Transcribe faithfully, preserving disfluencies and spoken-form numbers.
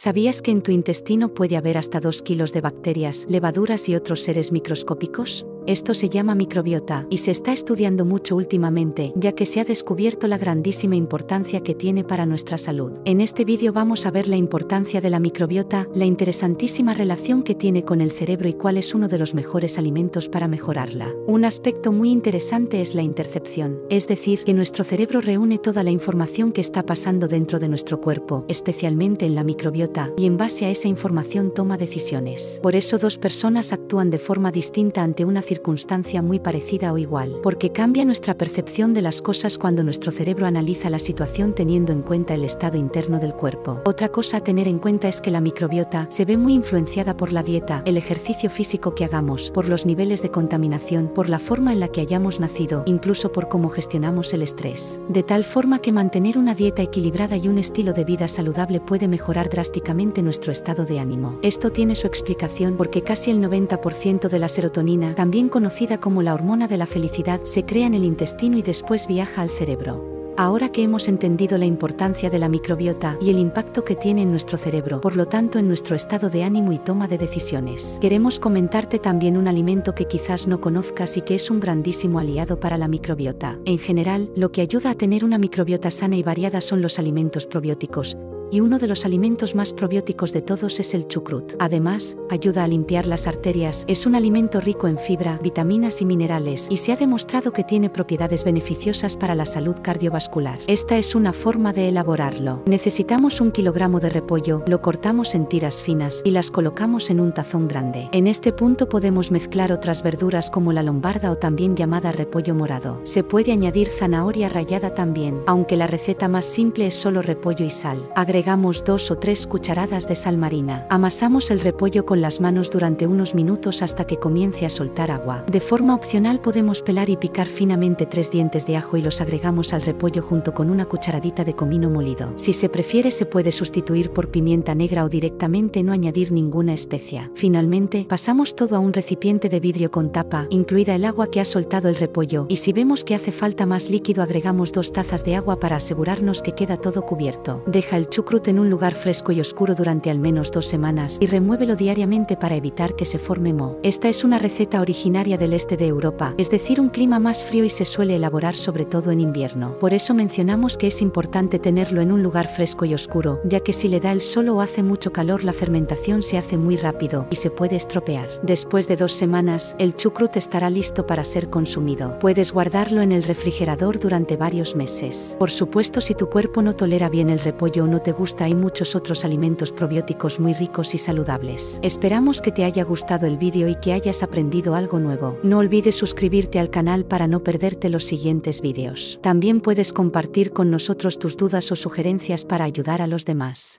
¿Sabías que en tu intestino puede haber hasta dos kilos de bacterias, levaduras y otros seres microscópicos? Esto se llama microbiota y se está estudiando mucho últimamente, ya que se ha descubierto la grandísima importancia que tiene para nuestra salud. En este vídeo vamos a ver la importancia de la microbiota, la interesantísima relación que tiene con el cerebro y cuál es uno de los mejores alimentos para mejorarla. Un aspecto muy interesante es la intercepción, es decir, que nuestro cerebro reúne toda la información que está pasando dentro de nuestro cuerpo, especialmente en la microbiota, y en base a esa información toma decisiones. Por eso dos personas actúan de forma distinta ante una circunstancia muy parecida o igual, porque cambia nuestra percepción de las cosas cuando nuestro cerebro analiza la situación teniendo en cuenta el estado interno del cuerpo. Otra cosa a tener en cuenta es que la microbiota se ve muy influenciada por la dieta, el ejercicio físico que hagamos, por los niveles de contaminación, por la forma en la que hayamos nacido, incluso por cómo gestionamos el estrés. De tal forma que mantener una dieta equilibrada y un estilo de vida saludable puede mejorar drásticamente nuestro estado de ánimo. Esto tiene su explicación porque casi el noventa por ciento de la serotonina, también conocida como la hormona de la felicidad, se crea en el intestino y después viaja al cerebro. Ahora que hemos entendido la importancia de la microbiota y el impacto que tiene en nuestro cerebro, por lo tanto en nuestro estado de ánimo y toma de decisiones, queremos comentarte también un alimento que quizás no conozcas y que es un grandísimo aliado para la microbiota. En general, lo que ayuda a tener una microbiota sana y variada son los alimentos probióticos, y uno de los alimentos más probióticos de todos es el chucrut. Además, ayuda a limpiar las arterias, es un alimento rico en fibra, vitaminas y minerales, y se ha demostrado que tiene propiedades beneficiosas para la salud cardiovascular. Esta es una forma de elaborarlo. Necesitamos un kilogramo de repollo, lo cortamos en tiras finas y las colocamos en un tazón grande. En este punto podemos mezclar otras verduras como la lombarda o también llamada repollo morado. Se puede añadir zanahoria rallada también, aunque la receta más simple es solo repollo y sal. Agregamos dos o tres cucharadas de sal marina. Amasamos el repollo con las manos durante unos minutos hasta que comience a soltar agua. De forma opcional podemos pelar y picar finamente tres dientes de ajo y los agregamos al repollo junto con una cucharadita de comino molido. Si se prefiere se puede sustituir por pimienta negra o directamente no añadir ninguna especia. Finalmente, pasamos todo a un recipiente de vidrio con tapa, incluida el agua que ha soltado el repollo, y si vemos que hace falta más líquido agregamos dos tazas de agua para asegurarnos que queda todo cubierto. Deja el chucrut en un lugar fresco y oscuro durante al menos dos semanas y remuévelo diariamente para evitar que se forme moho. Esta es una receta originaria del este de Europa, es decir, un clima más frío y se suele elaborar sobre todo en invierno. Por eso mencionamos que es importante tenerlo en un lugar fresco y oscuro, ya que si le da el sol o hace mucho calor la fermentación se hace muy rápido y se puede estropear. Después de dos semanas, el chucrut estará listo para ser consumido. Puedes guardarlo en el refrigerador durante varios meses. Por supuesto, si tu cuerpo no tolera bien el repollo o no te gusta, hay muchos otros alimentos probióticos muy ricos y saludables. Esperamos que te haya gustado el vídeo y que hayas aprendido algo nuevo. No olvides suscribirte al canal para no perderte los siguientes vídeos. También puedes compartir con nosotros tus dudas o sugerencias para ayudar a los demás.